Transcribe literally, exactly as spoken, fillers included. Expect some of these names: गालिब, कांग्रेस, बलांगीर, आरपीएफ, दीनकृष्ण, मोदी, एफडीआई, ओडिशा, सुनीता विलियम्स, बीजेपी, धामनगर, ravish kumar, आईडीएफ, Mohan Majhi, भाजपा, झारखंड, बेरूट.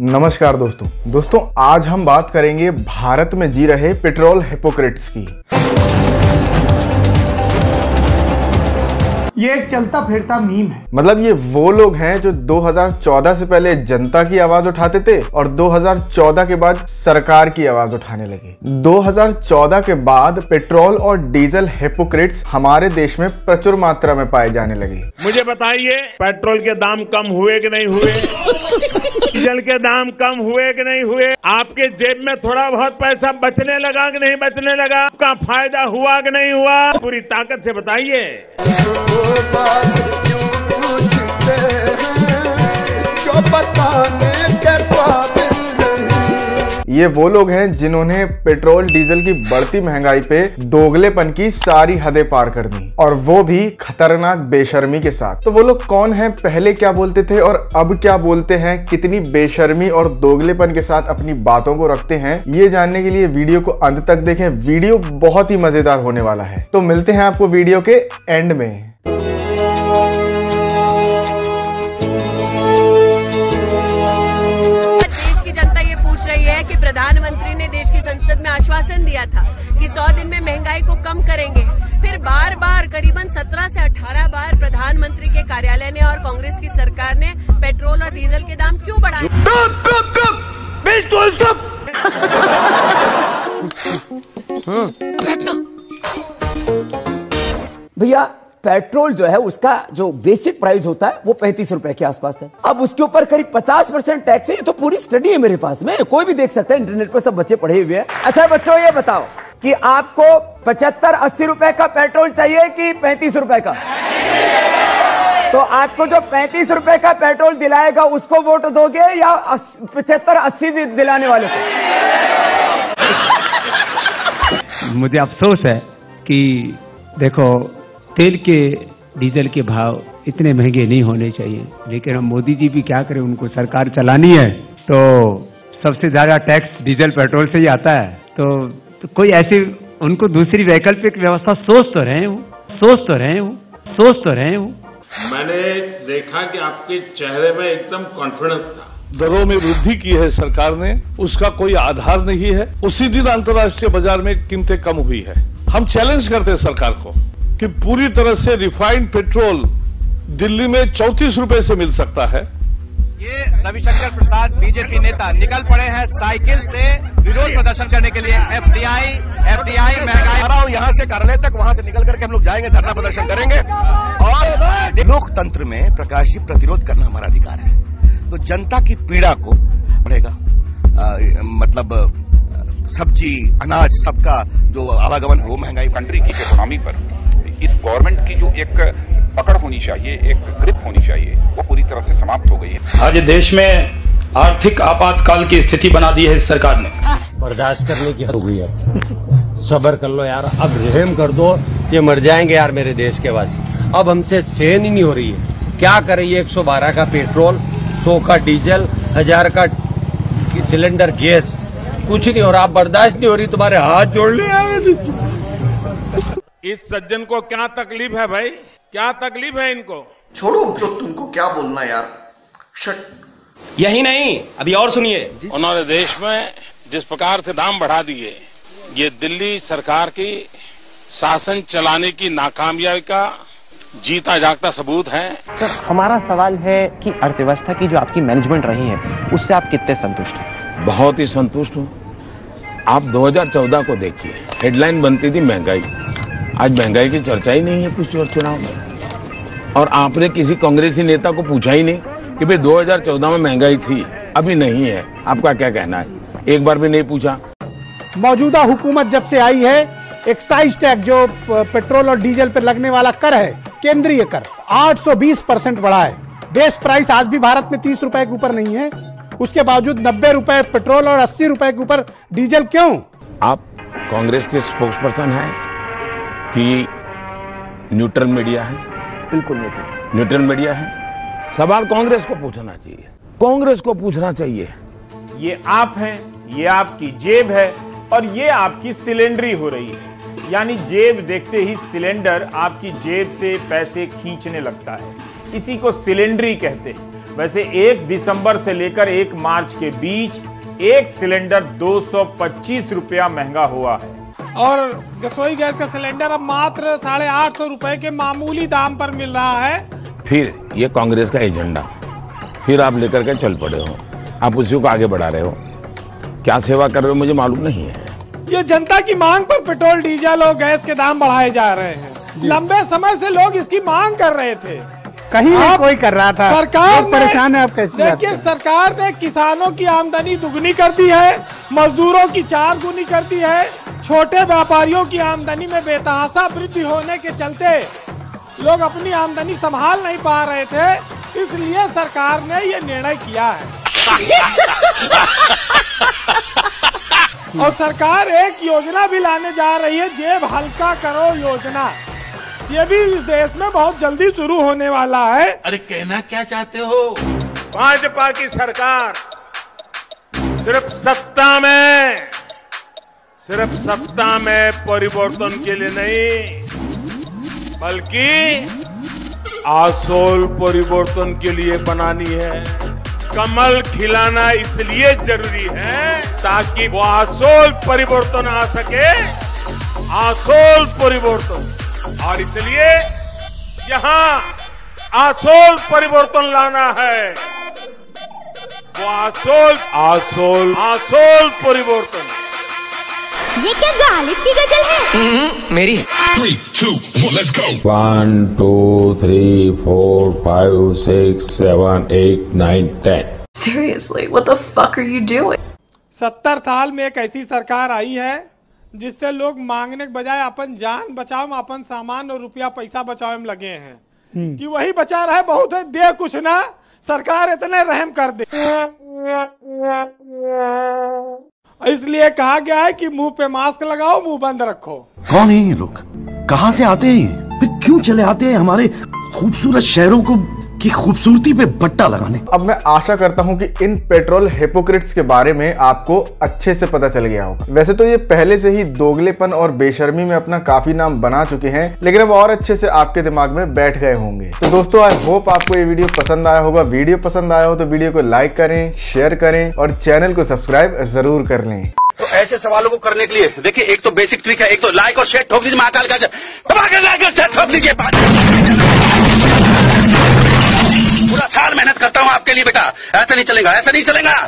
नमस्कार दोस्तों दोस्तों आज हम बात करेंगे भारत में जी रहे पेट्रोल हिपोक्रेट्स की। ये एक चलता फिरता मीम है। मतलब ये वो लोग हैं जो दो हज़ार चौदह से पहले जनता की आवाज उठाते थे और दो हज़ार चौदह के बाद सरकार की आवाज उठाने लगे। दो हज़ार चौदह के बाद पेट्रोल और डीजल हिपोक्रेट्स हमारे देश में प्रचुर मात्रा में पाए जाने लगे। मुझे बताइए पेट्रोल के दाम कम हुए कि नहीं हुए? डीजल के दाम कम हुए कि नहीं हुए? आपके जेब में थोड़ा बहुत पैसा बचने लगा कि नहीं बचने लगा? आपका फायदा हुआ कि नहीं हुआ? पूरी ताकत से बताइए। ये वो लोग हैं जिन्होंने पेट्रोल डीजल की बढ़ती महंगाई पे दोगलेपन की सारी हदें पार कर दी, और वो भी खतरनाक बेशर्मी के साथ। तो वो लोग कौन हैं, पहले क्या बोलते थे और अब क्या बोलते हैं, कितनी बेशर्मी और दोगलेपन के साथ अपनी बातों को रखते हैं, ये जानने के लिए वीडियो को अंत तक देखें। वीडियो बहुत ही मजेदार होने वाला है। तो मिलते हैं आपको वीडियो के एंड में। कि प्रधानमंत्री ने देश की संसद में आश्वासन दिया था कि सौ दिन में महंगाई को कम करेंगे। फिर बार बार करीबन सत्रह से अठारह बार प्रधानमंत्री के कार्यालय ने और कांग्रेस की सरकार ने पेट्रोल और डीजल के दाम क्यों बढ़ाए? भैया पेट्रोल जो है उसका जो बेसिक प्राइस होता है वो पैंतीस रुपए के आसपास है। अब उसके ऊपर करीब पचास परसेंट टैक्स है। ये तो पूरी स्टडी है मेरे पास में, कोई भी देख सकता है, इंटरनेट पर सब बच्चे पढ़े हुए हैं। अच्छा बच्चों ये बताओ कि आपको पचहत्तर अस्सी रुपए का पेट्रोल चाहिए कि पैंतीस रुपए का? तो आपको जो पैंतीस रुपए का पेट्रोल दिलाएगा उसको वोट दोगे या पचहत्तर अस्सी दिलाने वाले को? मुझे अफसोस है कि देखो तेल के डीजल के भाव इतने महंगे नहीं होने चाहिए, लेकिन हम मोदी जी भी क्या करें, उनको सरकार चलानी है। तो सबसे ज्यादा टैक्स डीजल पेट्रोल से ही आता है। तो, तो कोई ऐसी उनको दूसरी वैकल्पिक व्यवस्था सोच तो रहे हूँ सोच तो रहे हूँ सोच तो रहे हूँ मैंने देखा कि आपके चेहरे में एकदम कॉन्फिडेंस था। दरों में वृद्धि की है सरकार ने, उसका कोई आधार नहीं है। उसी दिन अंतर्राष्ट्रीय बाजार में कीमतें कम हुई है। हम चैलेंज करते हैं सरकार को कि पूरी तरह से रिफाइंड पेट्रोल दिल्ली में चौंतीस रुपए से मिल सकता है। ये रविशंकर प्रसाद बीजेपी नेता निकल पड़े हैं साइकिल से विरोध प्रदर्शन करने के लिए। एफडीआई एफडीआई महंगाई यहाँ से कार्यालय तक, वहाँ से निकल करके हम लोग जाएंगे, धरना प्रदर्शन करेंगे। और लोकतंत्र में प्रकाश जी प्रतिरोध करना हमारा अधिकार है। तो जनता की पीड़ा को बढ़ेगा, मतलब सब्जी अनाज सबका जो आवागमन हो, महंगाई कंट्री की इकोनॉमी पर इस गवर्नमेंट की जो एक पकड़ होनी चाहिए, एक ग्रिप होनी चाहिए, वो पूरी तरह से समाप्त हो गई है। आज देश में आर्थिक आपातकाल की स्थिति बना दी है इस सरकार ने। बर्दाश्त करने की हद हो गई है। सब्र कर लो यार, अब रहम कर दो, ये मर जाएंगे यार मेरे देश के वासी। अब हमसे सहन ही नहीं हो रही है। क्या करे ये एक सौ बारह का पेट्रोल, सौ का डीजल, हजार का सिलेंडर गैस, कुछ नहीं हो रहा, बर्दाश्त नहीं हो रही। तुम्हारे हाथ जोड़ लिया। इस सज्जन को क्या तकलीफ है भाई, क्या तकलीफ है इनको? छोड़ो जो तुमको क्या बोलना यार, शट। यही नहीं, अभी और सुनिए। उन्होंने देश में जिस प्रकार से दाम बढ़ा दिए, ये दिल्ली सरकार की शासन चलाने की नाकामयाबी का जीता जागता सबूत है। सर हमारा सवाल है कि अर्थव्यवस्था की जो आपकी मैनेजमेंट रही है उससे आप कितने संतुष्ट हैं? बहुत ही संतुष्ट हूँ। आप दो हज़ार चौदह को देखिए, हेडलाइन बनती थी महंगाई। आज महंगाई की चर्चा ही नहीं है कुछ और चुनाव में। और आपने किसी कांग्रेसी नेता को पूछा ही नहीं कि भाई दो हज़ार चौदह में महंगाई थी, अभी नहीं है, आपका क्या कहना है? एक बार भी नहीं पूछा। मौजूदा हुकूमत जब से आई है, एक्साइज टैक्स जो पेट्रोल और डीजल पर लगने वाला कर है, केंद्रीय कर, आठ सौ बीस परसेंट बढ़ा है। बेस प्राइस आज भी भारत में तीस रुपए के ऊपर नहीं है, उसके बावजूद नब्बे रुपए पेट्रोल और अस्सी रुपए के ऊपर डीजल क्यों? आप कांग्रेस के स्पोक्सपर्सन हैं कि न्यूट्रल मीडिया है? बिल्कुल न्यूट्रल न्यूट्रल मीडिया है। सवाल कांग्रेस को पूछना चाहिए, कांग्रेस को पूछना चाहिए। ये आप हैं, ये आपकी जेब है और ये आपकी सिलेंडरी हो रही है। यानी जेब देखते ही सिलेंडर आपकी जेब से पैसे खींचने लगता है, इसी को सिलेंडरी कहते हैं। वैसे एक दिसंबर से लेकर एक मार्च के बीच एक सिलेंडर दो सौ पच्चीस रुपया महंगा हुआ है और रसोई गैस का सिलेंडर अब मात्र साढ़े आठ सौ रुपए के मामूली दाम पर मिल रहा है। फिर ये कांग्रेस का एजेंडा फिर आप लेकर के चल पड़े हो, आप उसी को आगे बढ़ा रहे हो, क्या सेवा कर रहे हो मुझे मालूम नहीं है। ये जनता की मांग पर पेट्रोल डीजल और गैस के दाम बढ़ाए जा रहे हैं। लंबे समय से लोग इसकी मांग कर रहे थे, कहीं कोई कर रहा था। सरकार परेशान है, आप कैसे? देखिए सरकार ने किसानों की आमदनी दुगनी कर दी है, मजदूरों की चार गुनी कर दी है, छोटे व्यापारियों की आमदनी में बेतहाशा वृद्धि होने के चलते लोग अपनी आमदनी संभाल नहीं पा रहे थे, इसलिए सरकार ने ये निर्णय किया है। और सरकार एक योजना भी लाने जा रही है, जेब हल्का करो योजना। ये भी इस देश में बहुत जल्दी शुरू होने वाला है। अरे कहना क्या चाहते हो? भाजपा की सरकार सिर्फ सत्ता में सिर्फ सत्ता में परिवर्तन के लिए नहीं बल्कि आसोल परिवर्तन के लिए बनानी है। कमल खिलाना इसलिए जरूरी है ताकि वो आसोल परिवर्तन आ सके, आसोल परिवर्तन। और इसलिए यहाँ आसोल परिवर्तन लाना है, वो आसोल आसोल आसोल परिवर्तन। ये क्या गालिब की गजल है मेरी? One two three four five six seven eight nine ten. Seriously what the fuck are you doing? सत्तर साल में एक ऐसी सरकार आई है जिससे लोग मांगने के बजाय अपन जान बचाओ, अपन सामान और रुपया पैसा बचाओ में लगे हैं कि वही बचा रहा है। बहुत है, दे कुछ ना, सरकार इतने रहम कर दे। इसलिए कहा गया है कि मुंह पे मास्क लगाओ, मुंह बंद रखो। कौन है ये लोग, कहाँ से आते हैं, फिर क्यों चले आते हैं हमारे खूबसूरत शहरों को की खूबसूरती पे बट्टा लगाने? अब मैं आशा करता हूँ कि इन पेट्रोल हिपोक्रेट्स के बारे में आपको अच्छे से पता चल गया होगा। वैसे तो ये पहले से ही दोगलेपन और बेशर्मी में अपना काफी नाम बना चुके हैं, लेकिन अब और अच्छे से आपके दिमाग में बैठ गए होंगे। तो दोस्तों आई होप आपको ये वीडियो पसंद आया होगा। वीडियो पसंद आया हो तो वीडियो को लाइक करें, शेयर करें और चैनल को सब्सक्राइब जरूर कर लें। तो ऐसे सवालों को करने के लिए देखिए एक तो बेसिक ट्रिक है, एक तो लाइक और शेयर ठोक दीजिए, महाकाल का लाइक और शेयर ठोक दीजिए। पूरा साल मेहनत करता हूँ आपके लिए बेटा, ऐसा नहीं चलेगा, ऐसा नहीं चलेगा।